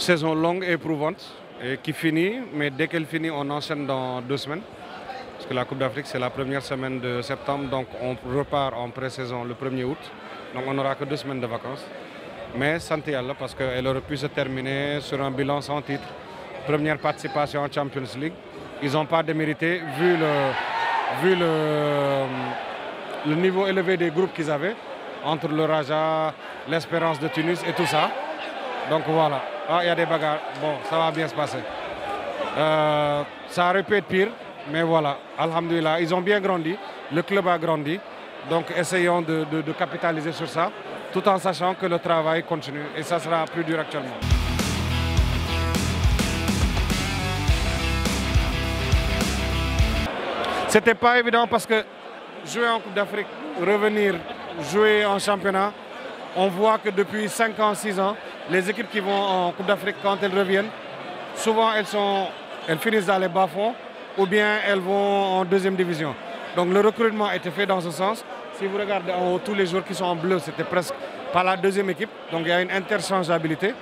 saison longue et éprouvante et qui finit, mais dès qu'elle finit, on enchaîne dans 2 semaines. Parce que la Coupe d'Afrique, c'est la première semaine de septembre, donc on repart en pré-saison le 1er août. Donc on n'aura que 2 semaines de vacances. Mais santé Allah, parce qu'elle aurait pu se terminer sur un bilan sans titre. Première participation en Champions League. Ils n'ont pas démérité, vu le niveau élevé des groupes qu'ils avaient, entre le Raja, l'Espérance de Tunis et tout ça. Donc voilà, il y a des bagarres, bon, ça va bien se passer. Ça aurait pu être pire, mais voilà, alhamdoulilah, ils ont bien grandi, le club a grandi, donc essayons de capitaliser sur ça, tout en sachant que le travail continue, et ça sera plus dur actuellement. C'était pas évident parce que jouer en Coupe d'Afrique, revenir, jouer en championnat, on voit que depuis 5 ans, 6 ans, les équipes qui vont en Coupe d'Afrique, quand elles reviennent, souvent elles finissent dans les bas-fonds ou bien elles vont en 2e division. Donc le recrutement a été fait dans ce sens. Si vous regardez en haut, tous les joueurs qui sont en bleu, c'était presque pas la 2e équipe. Donc il y a une interchangeabilité.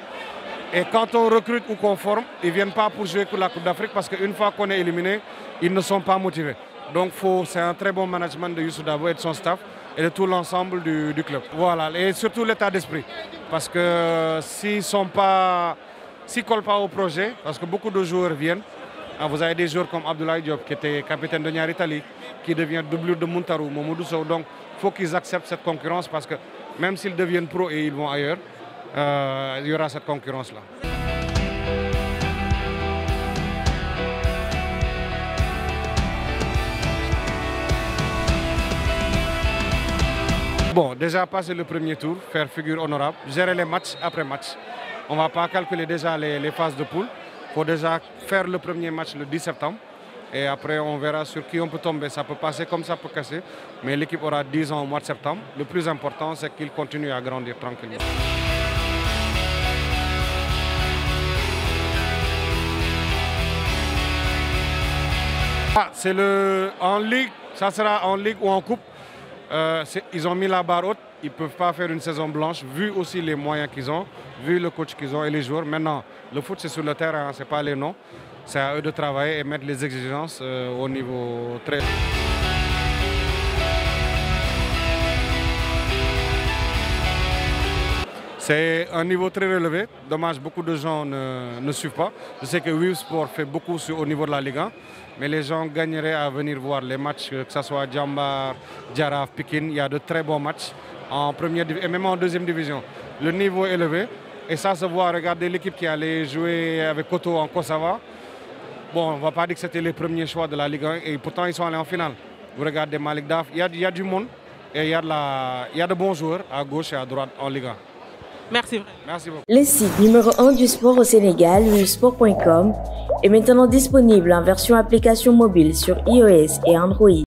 Et quand on recrute ou qu'on forme, ils ne viennent pas pour jouer pour la Coupe d'Afrique parce qu'une fois qu'on est éliminé, ils ne sont pas motivés. Donc c'est un très bon management de Youssou Dabo et de son staff et de tout l'ensemble du club. Voilà, et surtout l'état d'esprit. Parce que s'ils ne collent pas au projet, parce que beaucoup de joueurs viennent, vous avez des joueurs comme Abdoulaye Diop qui était capitaine de Niary Tally, qui devient doublure de Muntaru, donc il faut qu'ils acceptent cette concurrence parce que même s'ils deviennent pros et ils vont ailleurs, il y aura cette concurrence-là. Bon, déjà passer le premier tour, faire figure honorable, gérer les matchs après match. On ne va pas calculer déjà les phases de poule. Il faut déjà faire le premier match le 10 septembre. Et après, on verra sur qui on peut tomber. Ça peut passer comme ça peut casser. Mais l'équipe aura 10 ans au mois de septembre. Le plus important, c'est qu'il continue à grandir tranquillement. Ah, c'est en Ligue, ça sera en Ligue ou en Coupe. Ils ont mis la barre haute, ils ne peuvent pas faire une saison blanche, vu aussi les moyens qu'ils ont, vu le coach qu'ils ont et les joueurs. Maintenant, le foot c'est sur le terrain, hein, ce n'est pas les noms. C'est à eux de travailler et mettre les exigences au niveau très... C'est un niveau très relevé. Dommage, beaucoup de gens ne suivent pas. Je sais que wiwsport fait beaucoup au niveau de la Ligue 1, mais les gens gagneraient à venir voir les matchs, que ce soit Djambar, Djaraf, Pikine. Il y a de très bons matchs en première et même en 2e division. Le niveau est élevé et ça se voit. Regardez l'équipe qui allait jouer avec Koto en Kosova. Bon, on ne va pas dire que c'était les premiers choix de la Ligue 1 et pourtant ils sont allés en finale. Vous regardez Malik Daf, il y a du monde et il y a de bons joueurs à gauche et à droite en Ligue 1. Merci. Merci beaucoup. Le site numéro 1 du sport au Sénégal, wiwsport.com, est maintenant disponible en version application mobile sur iOS et Android.